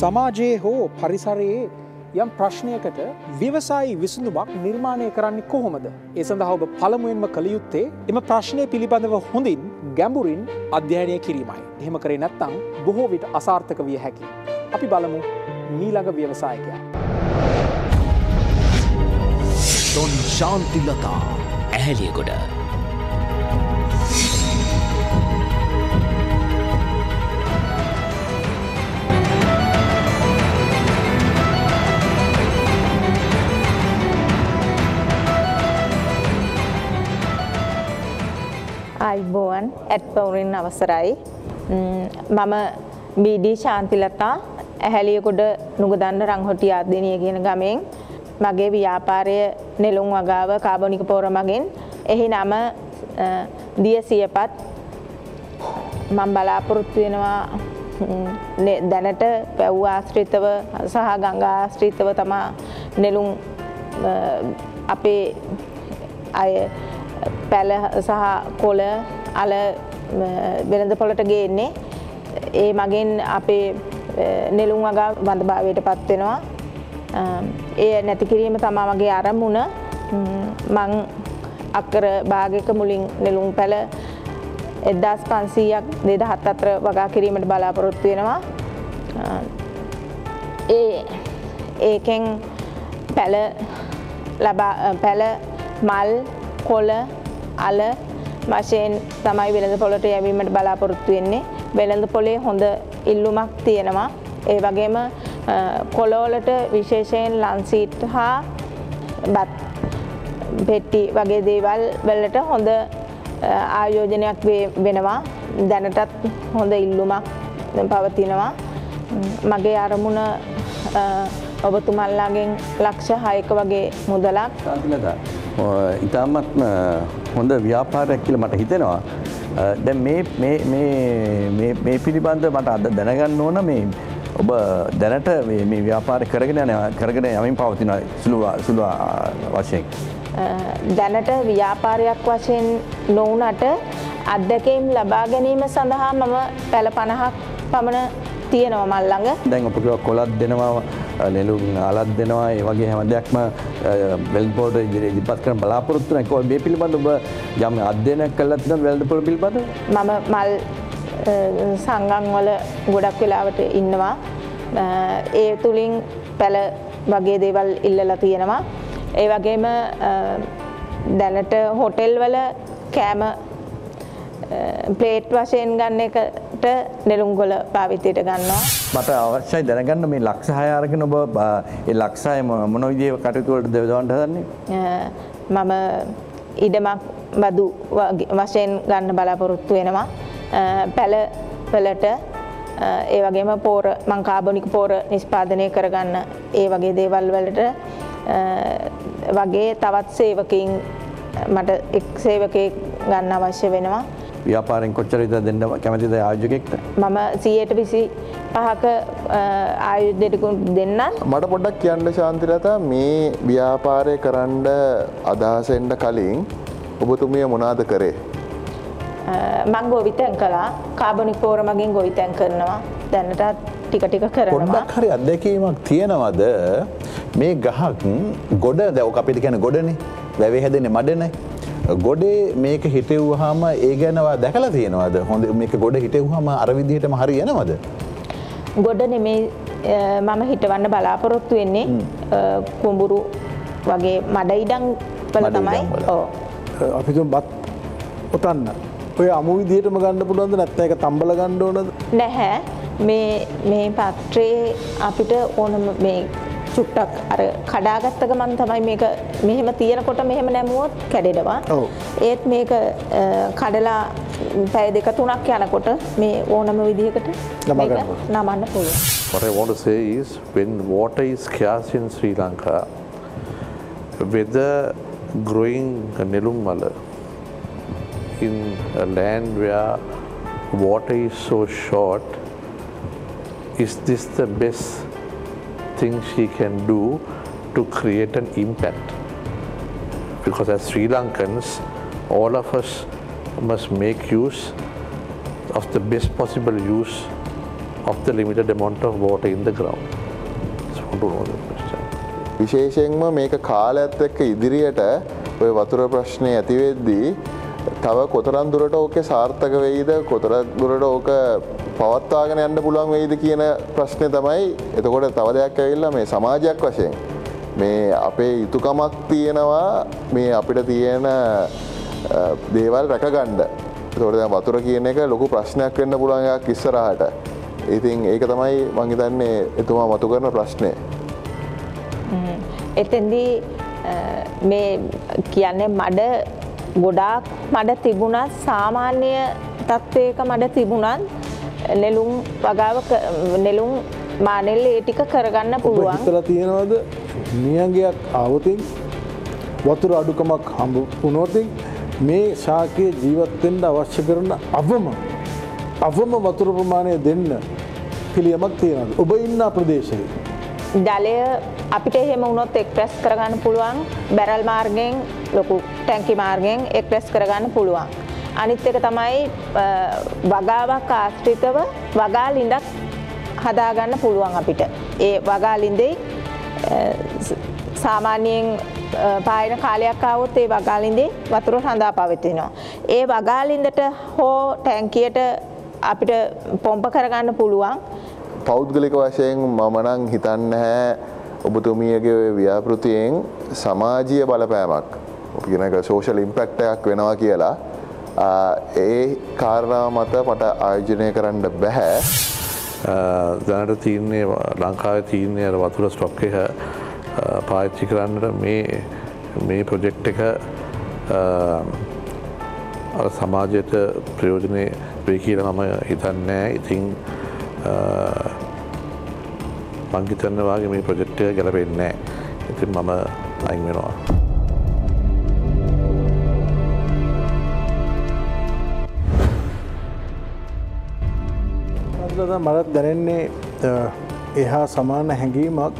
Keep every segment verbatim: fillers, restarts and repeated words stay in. සමාජයේ හෝ පරිසරයේ යම් ප්‍රශ්නයකට ව්‍යවසායී විසඳුමක් නිර්මාණය කරන්නේ කොහොමද? ඒ සඳහා ඔබ පළමුවෙන්ම කළ යුත්තේ එම ප්‍රශ්නය පිළිබඳව හොඳින් ගැඹුරින් අධ්‍යයනය කිරීමයි. එහෙම කරේ නැත්නම් බොහෝ විට අසාර්ථක විය හැකියි. අපි බලමු ඊළඟ ව්‍යවසායකයා. Don Shantilata Ehaliyagoda. අයිබෝන් ඇත්පවුරින් අවසරයි මම බීඩී ශාන්තිලතා ඇහැලියගොඩ නුගදන්න රංහොටිය ආදීනිය කියන ගමෙන් මගේ ව්‍යාපාරය නෙළුම් වගාව කාබොනික පොර මගින් එහි නම දිය සියපත් මම බලාපොරොත්තු වෙනවා දැනට පැව් ආශ්‍රිතව සහ ගංගා ආශ්‍රිතව තමා නෙළුම් අපේ අය පැල සහ කොළ අල වෙළඳ පොළට ගේන්නේ ඒ මගෙන් අපේ නෙළුම් වගා වඳභාවයටපත් වෙනවා ඒ නැති කිරීම තමයි මගේ ආරම්භුණ මං අක්කර භාගයක මුලින් නෙළුම් පැල එක්දහස් පන්සීයක් දෙදහස් හත අතර වගා කිරීමට බලාපොරොත්තු වෙනවා ඒ ඒකෙන් පැල ලබා පැල මල් කොළ අල වශයෙන් තමයි වෙළඳ පොළට යැවීමට බලාපොරොත්තු වෙන්නේ වෙළඳ පොළේ හොඳ ඉල්ලුමක් තියෙනවා ඒ වගේම කොළ වලට විශේෂයෙන් ලන්සීට් හා බත් පෙට්ටි වගේ දේවල් වලට හොඳ ආයෝජනයක් වෙනවා දැනටත් හොඳ ඉල්ලුමක් පවතිනවා මගේ අරමුණ ඔබතුමන්ලාගෙන් ලක්ෂ හයක වගේ මුදලක් ඉතාමත්ම හොඳ ව්‍යාපාරයක් කියලා මට හිතෙනවා. දැන් මේ මේ මේ මේ පිළිබඳව මට අද දැනගන්න ඕන මේ ඔබ දැනට මේ මේ ව්‍යාපාරය කරගෙන යන කරගෙන යමින් පවතින සුළු සුළු වශයෙන් දැනට ව්‍යාපාරයක් වශයෙන් නොවුනට අත්දැකීම් ලබා ගැනීම සඳහා මම පැල පනහක් පමණ තියෙනවා මල් ළඟ. දැන් ඔබ කිව්වා කොළත් දෙනවා නෙළුම් අලත් දෙනවා ඒ වගේ හැම දෙයක්ම වෙළඳ පොළට ඉදිරිපත් කරන බලාපොරොත්තු වෙන කොහොමද මේ පිළිබඳව ඔබ යම් අධ්‍යයනයක් කළාද නැත්නම් වෙළඳ පොළ පිළිබඳව මම මල් සංගම් වල ගොඩක් වෙලාවට ඉන්නවා ඒ තුලින් පැල වගේ දේවල් ඉල්ලලා තියෙනවා ඒ වගේම දැනට හොටෙල් වල කෑම ප්ලේට් වශයෙන් ගන්න එකට නෙළුම් ගොල භාවිතයට ගන්නවා. මට අවශ්‍යයි දැනගන්න මේ ලක්ෂ හය අරගෙන ඔබ ඒ ලක්ෂ හය මොන විදිහේ කටයුතු වලට යොදවන්න හදන්නේ? මම ඉඩමක් බදු වශයෙන් ගන්න බලාපොරොත්තු වෙනවා. පැල වලට ඒ වගේම පොර මං කාබොනික පොර නිෂ්පාදනය කරගන්න ඒ වගේ දේවල් වලට වගේ තවත් සේවකයන් මට එක් සේවකයෙක් ගන්න අවශ්‍ය වෙනවා. ව්‍යාපාරෙන් කොච්චර විතර දෙන්න කැමතිද ආයෝජකෙක්ට? මම සීයට විසි පහක ආයෝජකෙකුට දෙන්නම්. මට පොඩ්ඩක් කියන්න ශාන්තිලතා මේ ව්‍යාපාරය කරන්න අදහස එන්න කලින් ඔබතුමිය මොනවාද කරේ? මම ගොවිතැන් කළා. කාබොනික් පොර මගින් ගොවිතැන් කරනවා. දැනටත් ටික ටික කරනවා. පොඩ්ඩක් හරි අත්දැකීමක් තියනවද මේ ගහක් ගොඩ දැන් ඔක අපිට කියන්නේ ගොඩනේ. වැවේ හැදෙන්නේ මඩනේ. ගොඩේ මේක හිටෙව්වහම ඒ ගැනවා දැකලා තියෙනවද? හොඳ මේක ගොඩ හිටෙව්වහම අර විදිහටම හරියනවද? ගොඩ නෙමේ මම හිටවන්න බලාපොරොත්තු වෙන්නේ කුඹුරු වගේ මඩ ඉඩම් වල තමයි. ඔව්. අපි තුන් බත් උතන්න. ඔය අමු විදිහටම ගන්න පුළුවන්ද නැත්නම් ඒක තම්බල ගන්න ඕනද? නැහැ. මේ මේ පත්‍රේ අපිට ඕනම මේ චුට්ටක් අර කඩාගත්ත ගමන් තමයි මේක මෙහෙම තියනකොට මෙහෙම නැමුවොත් කැඩෙනවා. ඒත් මේක කඩලා පැය දෙක තුනක් යනකොට මේ ඕනම විදිහකට නමන්න පුළුවන්. What I want to say is when water is scarce in Sri Lanka, whether growing nelum mala in a land where water is so short, is this the best thing she can do to create an impact? Because as Sri Lankans, all of us must make use of the best possible use of the limited amount of water in the ground. Just want to know that question. විශේෂයෙන්ම මේක කාලයත් එක්ක ඉදිරියට ඔය වතුර ප්‍රශ්නේ ඇති වෙද්දී තව කොතරම් දුරට ඕකේ සාර්ථක වෙයිද කොතරම් දුරට ඕක පවත්වාගෙන යන්න පුළුවන් වෙයිද කියන ප්‍රශ්නේ තමයි. එතකොට තව දෙයක් ඇවිල්ලා මේ සමාජයක් වශයෙන් මේ අපේ යුතුයකමක් තියෙනවා මේ අපිට තියෙන දේවල් රැකගන්න. ඒතකොට දැන් වතුර කියන එක ලොකු ප්‍රශ්නයක් වෙන්න පුළුවන් එකක් ඉස්සරහට. ඉතින් ඒක තමයි මම හිතන්නේ එතුමා මතු කරන ප්‍රශ්නේ. එතෙන්දී මේ කියන්නේ මඩ ගොඩාක් මඩ තිබුණත් සාමාන්‍ය තත්වයක මඩ තිබුණත් නෙළුම් වගාව නෙළුම් මානෙල් ඒ ටික කරගන්න පුළුවන්. ඉතලා තියනවාද නියඟයක් ආවොතින් වතුර අඩුකමක් හම්බ වුණොතින් මේ ශාකයේ ජීවත් වෙන්න අවශ්‍ය කරන අවම අවම වතුර ප්‍රමාණය දෙන්න පිළියමක් තියනවා. ඔබ ඉන්න ප්‍රදේශයේ ජලය අපිට එහෙම වුණොත් එක්ස්ප්‍රෙස් කරගන්න පුළුවන් බැරල් මාර්ගෙන් ලොකු ටැංකි මාර්ගෙන් එක්ස්ප්‍රෙස් කරගන්න පුළුවන්. අනිත් එක තමයි වගාවක් ආශ්‍රිතව වගාලින්දක් හදාගන්න පුළුවන් අපිට. ඒ වගාලින්දේ සාමාන්‍යයෙන් පායන කාලයක් ආවොත් ඒ වගාලින්දේ වතුර රඳා පවතිනවා. ඒ වගාලින්දට හෝ ටැංකියට අපිට පොම්ප කරගන්න පුළුවන්. පෞද්ගලික වශයෙන් මම නම් හිතන්නේ නැහැ ඔබතුමියගේ ව්‍යාපෘතියෙන් සමාජීය බලපෑමක් කියනක සෝෂල් ඉම්පැක්ට් එකක් වෙනවා කියලා. ඒ කාරණා මත මට ආයෝජනය කරන්න බෑ. දැනට තීරණය ලංකාවේ තීරණය වතුර ස්ටොක් එක පාවිච්චි කරන්නට මේ මේ ප්‍රොජෙක්ට් එක සමාජයට ප්‍රයෝජනෙ වෙයි කියලා මම හිතන්නේ. ඉතින් මංගිතන්නවාගේ මේ ප්‍රොජෙක්ට් එක ගැලපෙන්නේ නැහැ. ඉතින් මම අයින් වෙනවා. මට දැනෙන්නේ එහා සමාන හැඟීමක්.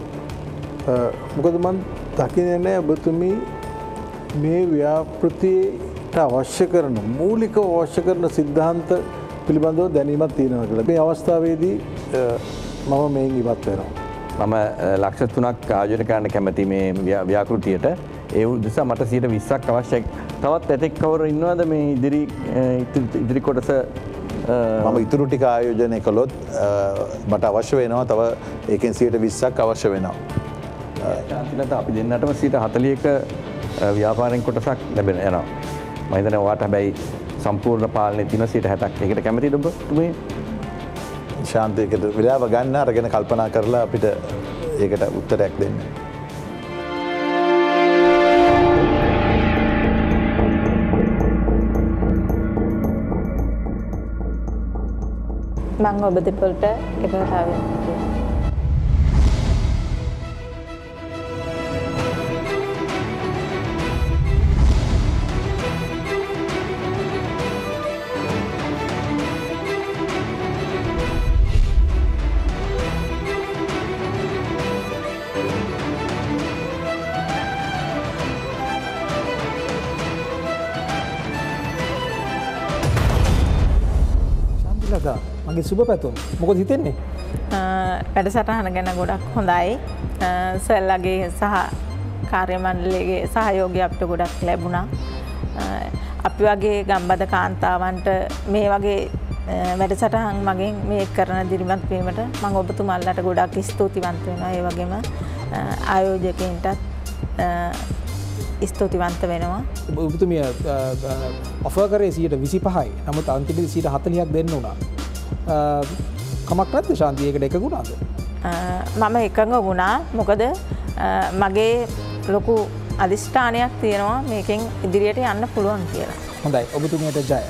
මොකද මම දකින්නේ ඔබතුමී මේ ව්‍යාපෘතියට අවශ්‍ය කරන මූලික අවශ්‍ය කරන સિદ્ધාන්ත පිළිබඳව දැනීමක් තියෙනවා කියලා. මේ අවස්ථාවේදී මම මේන් ඉවත් වෙනවා. මම ලක්ෂ තුනක් ආයෝජනය කරන්න කැමති මේ ව්‍යාකෘතියට. ඒ නිසා මට සියයට විස්සක් අවශ්‍යයි. තවත් ඇතෙක් කවුරු ඉන්නවද මේ ඉදිරි ඉදිරි කොටස? මම ඉතුරු ටික ආයෝජනය කළොත් මට අවශ්‍ය වෙනවා තව ඒකෙන් සියයට විස්සක් අවශ්‍ය වෙනවා. ඒකට අපි දෙන්නටම සියයට හතළිහක ව්‍යාපාරික කොටසක් ලැබෙන යනවා. මම හිතන්නේ ඔයාට හැබැයි සම්පූර්ණ පාලනය තියෙන සියයට හැටක්. ඒකට කැමතිද ඔබ? මේ ශාන්තයකට වෙලාව ගන්න අරගෙන කල්පනා කරලා අපිට ඒකට උත්තරයක් දෙන්න. මම ඔබ දෙපොළට එකපාරට මගේ සුබ පැතුම්. මොකද හිතෙන්නේ? වැඩසටහන ගැන ගොඩක් හොඳයි. සර්ලගේ සහ කාර්ය මණ්ඩලයේ සහයෝගය අපිට ගොඩක් ලැබුණා. අපි වගේ ගම්බද කාන්තාවන්ට මේ වගේ වැඩසටහන් මගෙන් මේ කරන දිරිමත් වීමට මම ඔබතුමාලට ගොඩක් ස්තුතිවන්ත වෙනවා. ඒ වගේම ආයෝජකයන්ටත් ස්තුතිවන්ත වෙනවා. ඔබතුමිය ඔෆර් කරේ සියයට විසිපහයි. නමුත් අන්තිමට සියයට හතළිහක් දෙන්න උනා. කමක් නැද්ද ශාන්ති? ඒකට එකඟ වුණාද? මම එකඟ වුණා. මොකද මගේ ලොකු අදිෂ්ඨානයක් තියෙනවා මේකෙන් ඉදිරියට යන්න පුළුවන් කියලා. හොඳයි. ඔබතුමියට ජය.